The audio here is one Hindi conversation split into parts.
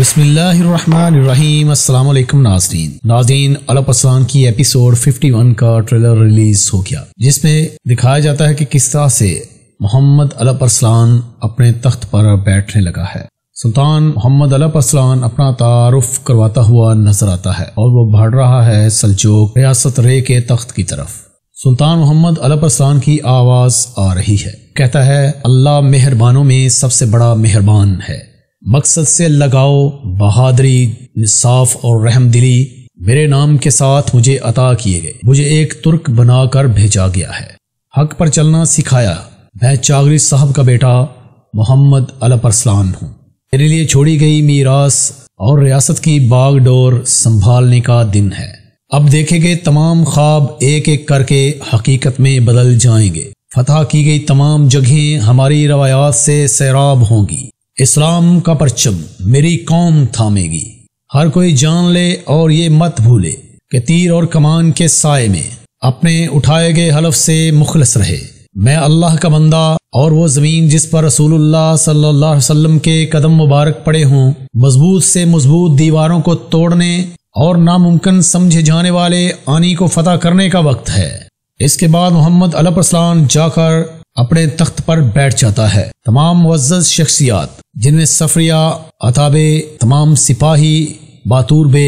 बिस्मिल्लाहिर्रहमानिर्रहीम। अस्सलाम वालेकुम नाज़रीन। अल्प अर्सलान की एपिसोड 51 का ट्रेलर रिलीज हो गया, जिसमें दिखाया जाता है कि किस तरह से मुहम्मद अल्प अर्सलान अपने तख्त पर बैठने लगा है। सुल्तान मुहम्मद अल्प अर्सलान अपना तारुफ करवाता हुआ नजर आता है और वो बढ़ रहा है सलजोग रियासत रे के तख्त की तरफ। सुल्तान मुहम्मद अल्प अर्सलान की आवाज आ रही है, कहता है अल्लाह मेहरबानों में सबसे बड़ा मेहरबान है। मकसद से लगाओ, बहादुरी, इंसाफ और रहमदिली मेरे नाम के साथ मुझे अता किए गए। मुझे एक तुर्क बनाकर भेजा गया है, हक पर चलना सिखाया। मैं चागरी साहब का बेटा मुहम्मद अल्प अर्सलान हूँ। मेरे लिए छोड़ी गई मीरास और रियासत की बागडोर संभालने का दिन है। अब देखेंगे तमाम ख्वाब एक एक करके हकीकत में बदल जाएंगे। फतह की गई तमाम जगहें हमारी रवायात से सैराब होंगी। इस्लाम का परचम मेरी कौम थामेगी। हर कोई जान ले और ये मत भूले कि तीर और कमान के साए में अपने उठाए गए हलफ से मुखलस रहे। मैं अल्लाह का बंदा और वो जमीन जिस पर रसूलुल्लाह सल्लल्लाहु अलैहि वसल्लम के कदम मुबारक पड़े हों, मजबूत से मजबूत दीवारों को तोड़ने और नामुमकिन समझे जाने वाले आनी को फतह करने का वक्त है। इसके बाद मुहम्मद अल्प अर्सलान जाकर अपने तख्त पर बैठ जाता है। तमाम मुअज़्ज़ज़ शख्सियात जिनमें सफरिया अताबे, तमाम सिपाही, बातुरबे,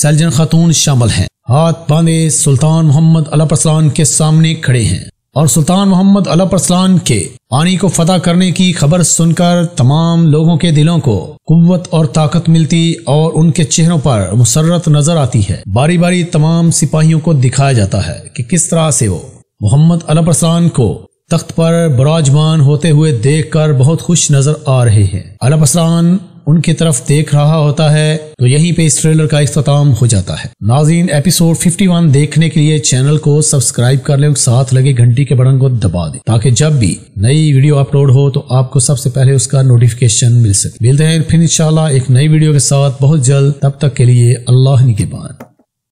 सल्जन खातून शामिल हैं, हाथ बांधे सुल्तान मुहम्मद अल्प अर्सलान के सामने खड़े हैं और सुल्तान मुहम्मद अल्प अर्सलान के पानी को फतह करने की खबर सुनकर तमाम लोगों के दिलों को कुव्वत और ताकत मिलती और उनके चेहरों पर मुसर्रत नजर आती है। बारी बारी तमाम सिपाहियों को दिखाया जाता है कि किस तरह से वो मुहम्मद अल्प अर्सलान को तख्त पर बराजमान होते हुए देखकर बहुत खुश नजर आ रहे हैं। अल्प अर्सलान उनकी तरफ देख रहा होता है। तो यहीं पे इस ट्रेलर का इख्तिताम हो जाता है। नाज़रीन, एपिसोड 51 देखने के लिए चैनल को सब्सक्राइब कर लें, साथ लगे घंटी के बटन को दबा दें ताकि जब भी नई वीडियो अपलोड हो तो आपको सबसे पहले उसका नोटिफिकेशन मिल सके। मिलते हैं फिर इंशाल्लाह एक नई वीडियो के साथ बहुत जल्द। तब तक के लिए अल्लाह निगहबान।